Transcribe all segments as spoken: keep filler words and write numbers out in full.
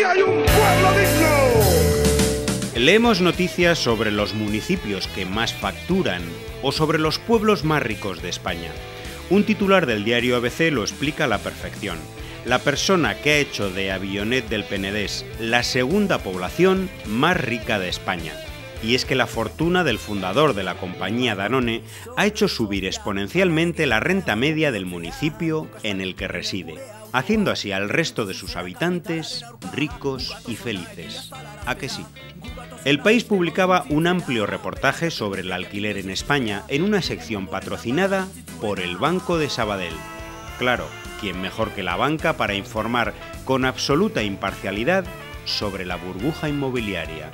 Valencia hay un pueblo digno. Leemos noticias sobre los municipios que más facturan o sobre los pueblos más ricos de España. Un titular del diario A B C lo explica a la perfección. La persona que ha hecho de Avinyonet del Penedès la segunda población más rica de España. Y es que la fortuna del fundador de la compañía Danone ha hecho subir exponencialmente la renta media del municipio en el que reside, haciendo así al resto de sus habitantes ricos y felices. ¿A que sí? El País publicaba un amplio reportaje sobre el alquiler en España en una sección patrocinada por el Banco de Sabadell. Claro, ¿quién mejor que la banca para informar con absoluta imparcialidad sobre la burbuja inmobiliaria?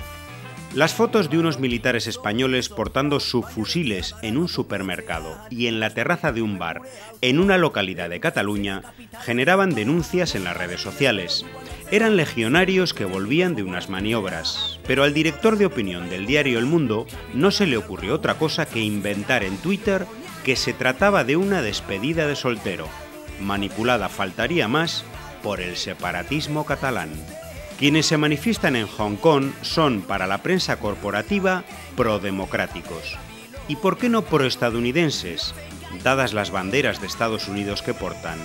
Las fotos de unos militares españoles portando subfusiles en un supermercado y en la terraza de un bar en una localidad de Cataluña generaban denuncias en las redes sociales. Eran legionarios que volvían de unas maniobras, pero al director de opinión del diario El Mundo no se le ocurrió otra cosa que inventar en Twitter que se trataba de una despedida de soltero, manipulada faltaría más por el separatismo catalán. Quienes se manifiestan en Hong Kong son, para la prensa corporativa, prodemocráticos. ¿Y por qué no proestadounidenses, dadas las banderas de Estados Unidos que portan?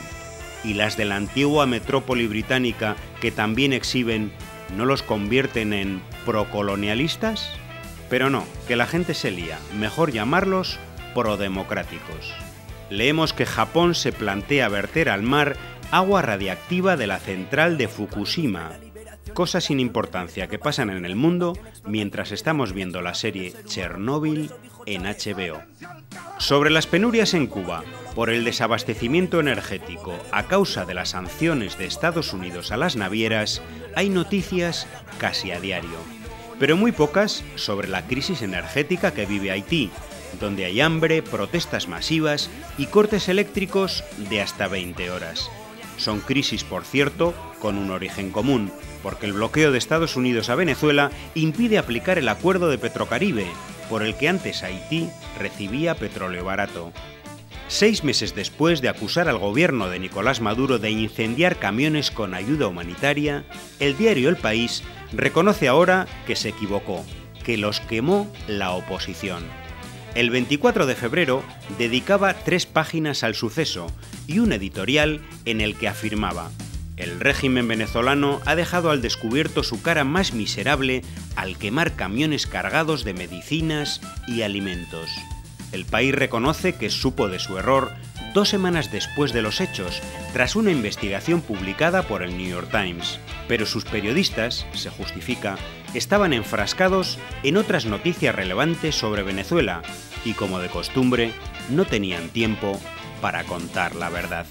¿Y las de la antigua metrópoli británica que también exhiben, no los convierten en procolonialistas? Pero no, que la gente se lía, mejor llamarlos prodemocráticos. Leemos que Japón se plantea verter al mar agua radiactiva de la central de Fukushima. Cosas sin importancia que pasan en el mundo mientras estamos viendo la serie Chernobyl en H B O. Sobre las penurias en Cuba por el desabastecimiento energético a causa de las sanciones de Estados Unidos a las navieras, hay noticias casi a diario, pero muy pocas sobre la crisis energética que vive Haití, donde hay hambre, protestas masivas y cortes eléctricos de hasta veinte horas. Son crisis, por cierto, con un origen común, porque el bloqueo de Estados Unidos a Venezuela impide aplicar el acuerdo de Petrocaribe, por el que antes Haití recibía petróleo barato. Seis meses después de acusar al gobierno de Nicolás Maduro de incendiar camiones con ayuda humanitaria, el diario El País reconoce ahora que se equivocó, que los quemó la oposición. El veinticuatro de febrero dedicaba tres páginas al suceso y un editorial en el que afirmaba: el régimen venezolano ha dejado al descubierto su cara más miserable al quemar camiones cargados de medicinas y alimentos. El País reconoce que supo de su error dos semanas después de los hechos, tras una investigación publicada por el New York Times, pero sus periodistas, se justifica, estaban enfrascados en otras noticias relevantes sobre Venezuela y, como de costumbre, no tenían tiempo para contar la verdad.